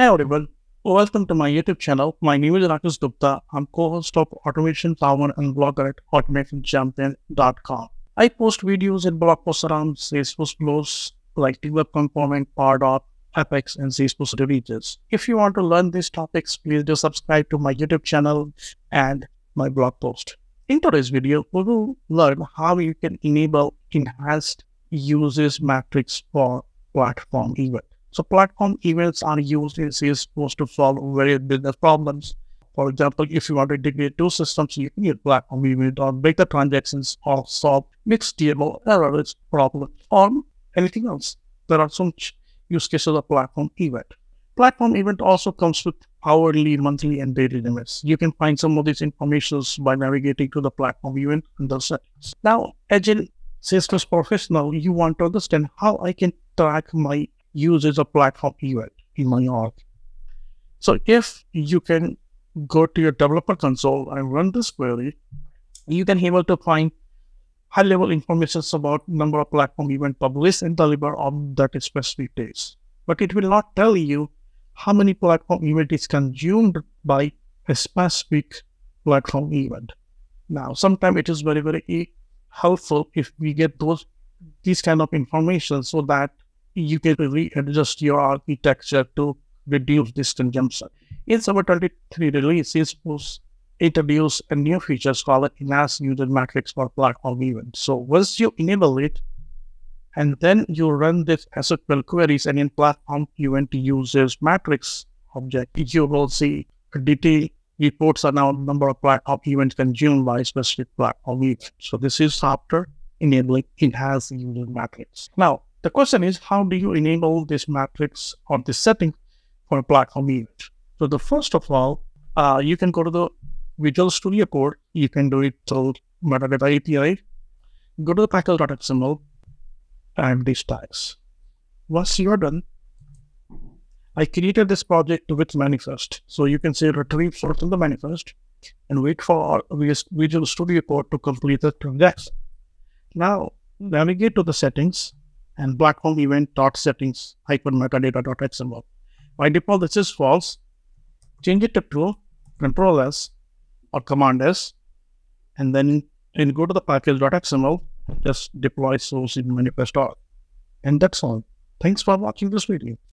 Hey everyone, welcome to my YouTube channel. My name is Rakesh Gupta. I'm co-host of Automation Champion and blogger at automationchampion.com. I post videos and blog posts around Salesforce flows like Web Component, Power Apps, Apex, and Salesforce releases. If you want to learn these topics, please do subscribe to my YouTube channel and my blog post. In today's video, we will learn how you can enable Enhanced User Matrix for platform event. So platform events are used in Salesforce to solve various business problems. For example, if you want to integrate two systems, you can use platform event or break the transactions or solve mixed table errors problem or anything else. There are some use cases of platform event. Platform event also comes with hourly, monthly, and daily limits. You can find some of these informations by navigating to the platform event in the settings. Now, Agile Salesforce professional, you want to understand how I can track my uses a platform event in my org. So if you can go to your developer console and run this query, you can be able to find high-level information about number of platform event published and delivered on that specific days. But it will not tell you how many platform event is consumed by a specific platform event. Now, sometimes it is very, very helpful if we get these kind of information so that you can readjust your architecture to reduce this consumption. In Summer 23 release, Salesforce introduced a new feature called Enhanced User Matrix for platform events. So once you enable it, and then you run this SQL queries, and in platform event users matrix object, you will see detailed reports around number of platform events consumed by specific platform events. So this is after enabling Enhanced User Matrix. Now, the question is, how do you enable this matrix or this setting for a platform event? So the first of all, you can go to the Visual Studio Code. You can do it through metadata API. Go to the package.xml and these tags. Once you are done, I created this project with manifest. So you can say retrieve source in the manifest and wait for Visual Studio Code to complete the transaction. Now navigate to the settings and platform event.settings-metadata.xml. By default, this is false. Change it to true, Control S or Command S, and then go to the package.xml, just deploy source in manifest.org. And that's all. Thanks for watching this video.